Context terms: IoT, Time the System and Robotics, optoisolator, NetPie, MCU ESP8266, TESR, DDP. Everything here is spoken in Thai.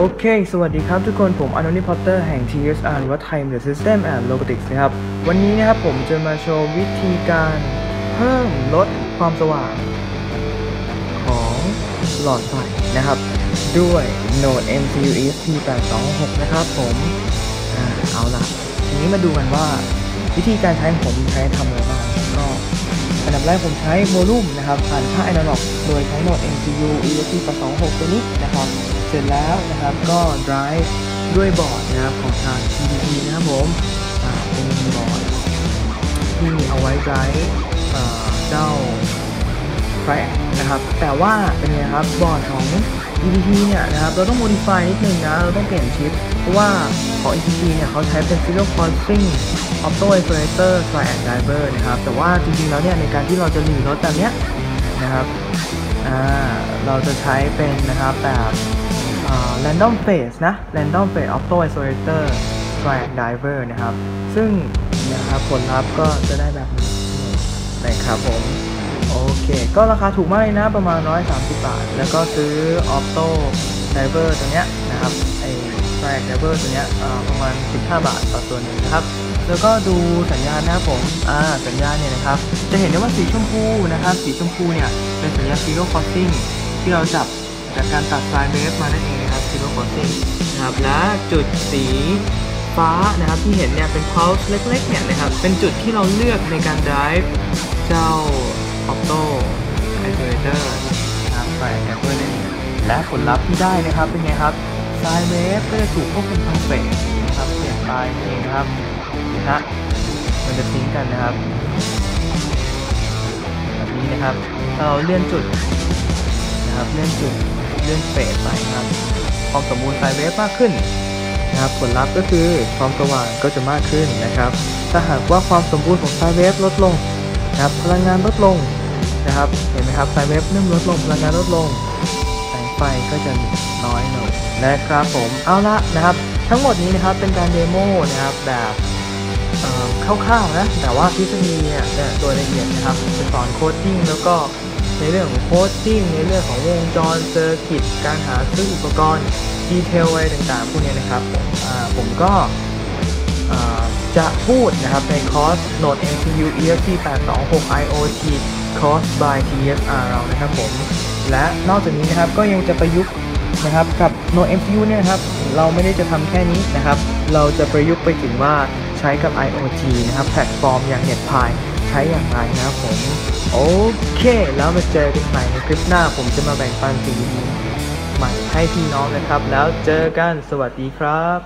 โอเคสวัสดีครับทุกคนผมอานนท์ นิพเตอร์แห่ง TESR หรือว่า Time the System and Robotics นะครับวันนี้นะครับผมจะมาโชว์วิธีการเพิ่มลดความสว่างของหลอดไฟนะครับด้วยโหนด MCU ESP8266 นะครับผมเอาล่ะทีนี้มาดูกันว่าวิธีการใช้ของผมใช้ทำอะไรบ้างก็อันดับแรกผมใช้โวลูมนะครับผ่านค่าแอนะล็อกโดยใช้โหนด MCU ESP8266 ตัวนี้นะครับเสร็จแล้วนะครับก็ไดรฟ์ด้วยบอร์ดนะครับของทาง DDP นะครับผมเป็นบอร์ดที่มีเอาไว้ไดรฟ์เจ้าไฟนะครับแต่ว่าเป็นไงครับบอร์ดของ DDP เนี่ยนะครับเราต้องโมดิฟายนิดนึงนะเราต้องเปลี่ยนชิปเพราะว่าของ DDP เนี่ยเขาใช้เป็น Serial Crossing optoisolator and driver นะครับแต่ว่าจริงๆแล้วเนี่ยในการที่เราจะรีรถแบบเนี้ยนะครับเราจะใช้เป็นนะครับแบบ random phase นะ random phase optoisolator and driver นะครับซึ่งนะครับผลลัพธ์ก็จะได้แบบนี้นะครับผมโอเคก็ราคาถูกมากเลยนะประมาณ130 บาทแล้วก็ซื้อ opto driver ตัวเนี้ยนะครับไอ track driver ตัวเนี้ยประมาณ15 บาทต่อตัวนึงนะครับแล้วก็ดูสัญญาณนะครับผมสัญญาณเนี่ยนะครับจะเห็นได้ว่าสีชมพูนะครับสีชมพูเนี่ยเป็นสัญญาณ Serial Crossing ที่เราจับจากการตัดสายเวฟมานั่นเองนะครับ Serial Crossing นะครับและจุดสีฟ้านะครับที่เห็นเนี่ยเป็น pulse เล็กๆเนี่ยนะครับเป็นจุดที่เราเลือกในการ drive เจ้า Opto Isolator นะครับไปแอปเปิลนั่นเองและผลลัพธ์ที่ได้นะครับเป็นไงครับสายเวฟก็จะถูกควบคุมทางเฟสนะครับเปลี่ยนไปนั่นเองนะครับนะมันจะทิ้งกันนะครับแบบนี้นะครับเราเลื่อนจุดนะครับเลื่อนจุดเลื่อนเฟสไปนะครับความสมบูรณ์ไซเวฟมากขึ้นนะครับผลลัพธ์ก็คือความสว่างก็จะมากขึ้นนะครับถ้าหากว่าความสมบูรณ์ของไซเวฟลดลงนะครับพลังงานลดลงนะครับเห็นไหมครับไซเวฟเริ่มลดลงพลังงานลดลงแสงไฟก็จะน้อยลงนะครับผมเอาละนะครับทั้งหมดนี้นะครับเป็นการเดโมนะครับแบบคร่าวๆนะแต่ว่าทฤษฎีเนี่ยโดยละเอียดนะครับจะสอนโคดดิ้งแล้วก็ในเรื่องของโคดดิ้งในเรื่องของวงจรเซอร์กิตการหาซื้ออุปกรณ์ดีเทลอะไรต่างๆพวกนี้นะครับผมก็จะพูดนะครับในคอร์สโหนด MCU ESP8266 IoT Course by TESR เรานะครับผมและนอกจากนี้นะครับก็ยังจะประยุกต์นะครับกับโหนด MCU เนี่ยครับเราไม่ได้จะทำแค่นี้นะครับเราจะประยุกต์ไปถึงว่าใช้กับ IoT นะครับแพลตฟอร์มอย่าง NetPie ใช้อย่างไรนะครับผมโอเคแล้วมาเจอกันใหม่ในคลิปหน้าผมจะมาแบ่งปันสิ่งดีๆใหม่ให้พี่น้องนะครับแล้วเจอกันสวัสดีครับ